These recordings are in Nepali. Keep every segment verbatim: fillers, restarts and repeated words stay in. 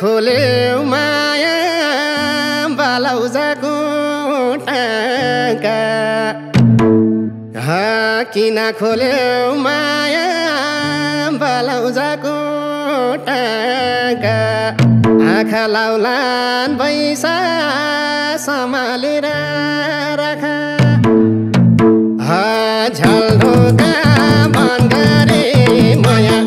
खोले माया बालाउजाको टाँका किन खोले माया बालाउजाको टाँका आँखा लाउलान् भैसा सम्हालेर राख झ्यालढोका बङ्गार माया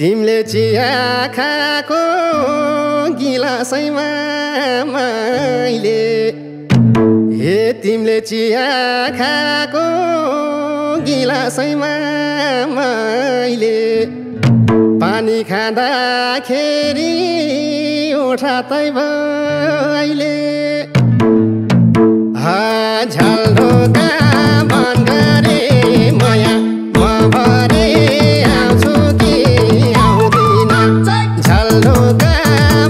तिमले चिया खाको गिलासैमा मैले हे तिमले चिया खाको गिलासैमा मैले पानी खाँदाखेरि उठातै भैले झ्यालढोका बङ्गार माया म भरे आउँछु झ्यालढोका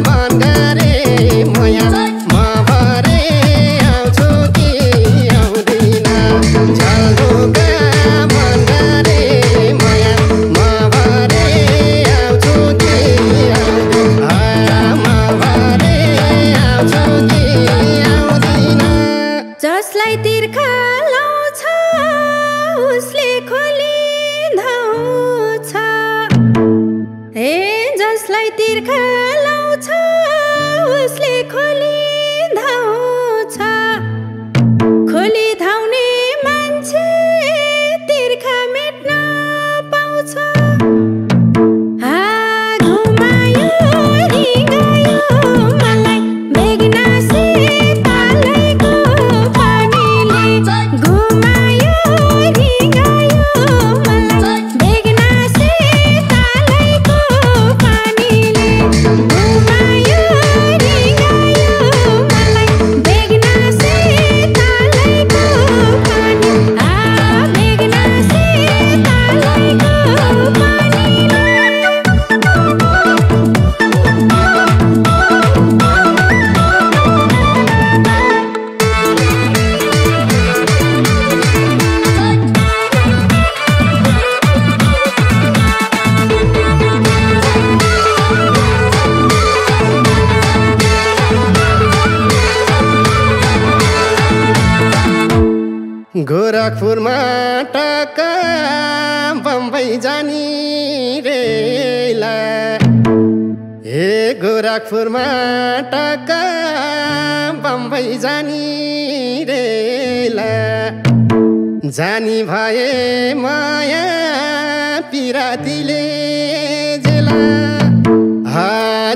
बङ्गार माया गोरखपुरमा टक्क बम्बई जानी रेला हे गोरखपुरमा टक्क बम्बई जानी रेला जानी भए माया पिरातीले जेला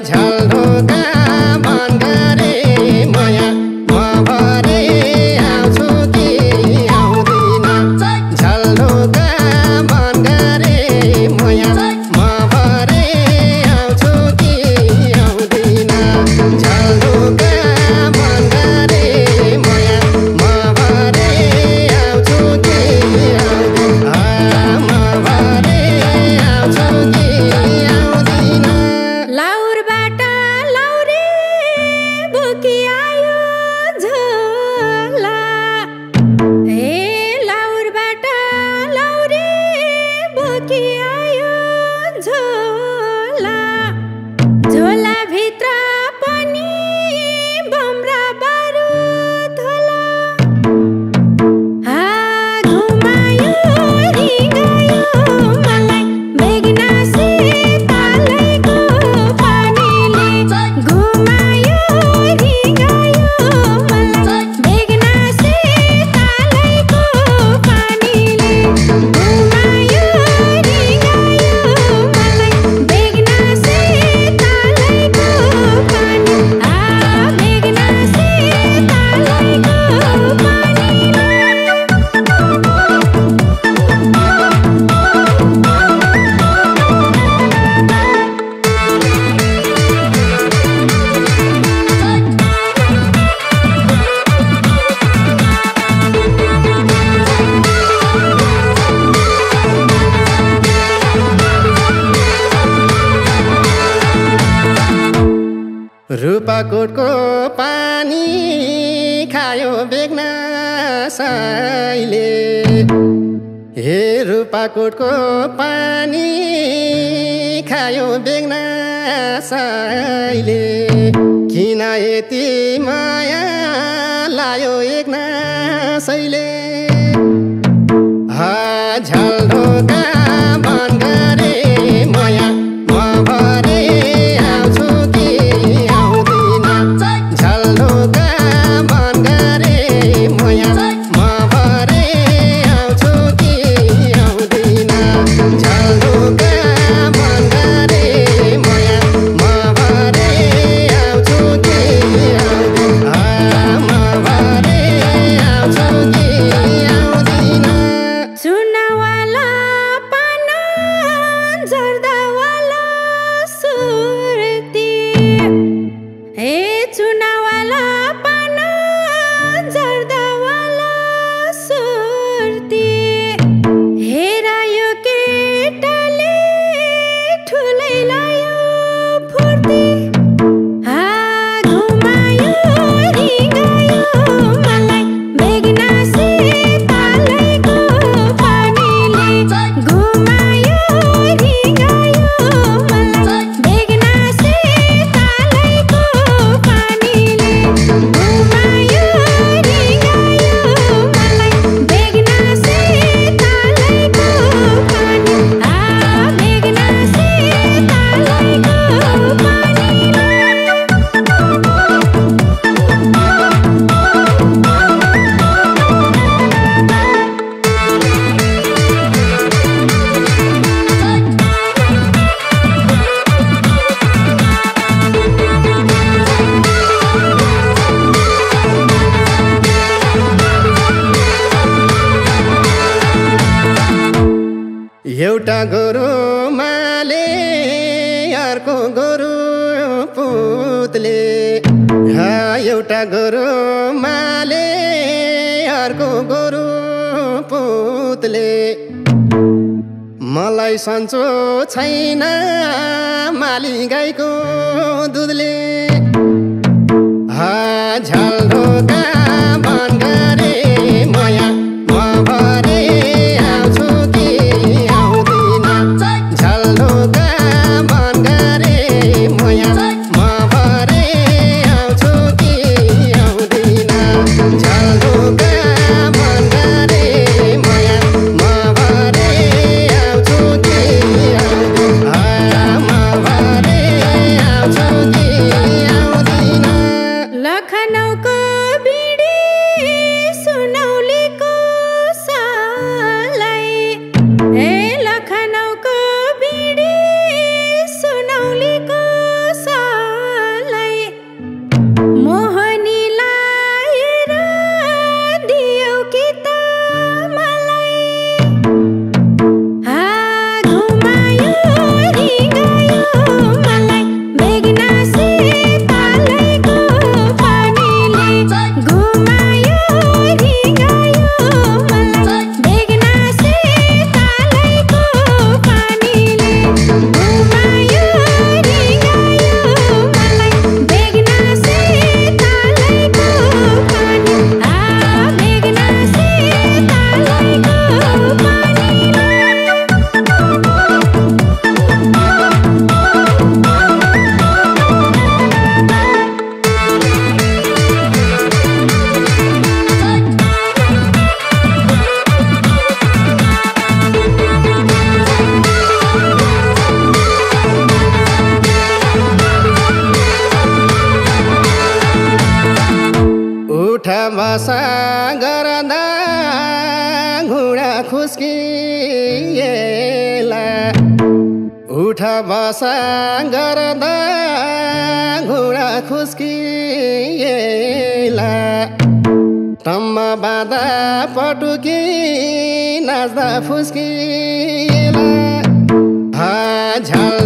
झ्यालढोका बङ्गार माया म भरे आउँछु झ्यालढोका बङ्गार माया आउँछु कि आउँदिन झ्यालढोका बङ्गार। रूपकोटको पानी खायो बेगनासाईले, हे रूपकोटको पानी खायो बेगनासाईले, किन यति माया लायो एकनासाईले। हा झ्यालढोका बङ्गार रे माया एउटा गोरु माले अर्को गोरु पुतले, हा एउटा गोरु माले अर्को गोरु पुतले, मलाई सन्चो छैन माली गाईको दुधले। हा झ्यालढोका बङ्गार रे माया बसा गर्दा घुँडा खुस्किएला उठ बसा गर्दा घुँडा खुस्किएला तम्मा बाँदा पटुकी नाच्दा फुस्किएला हा झ्याल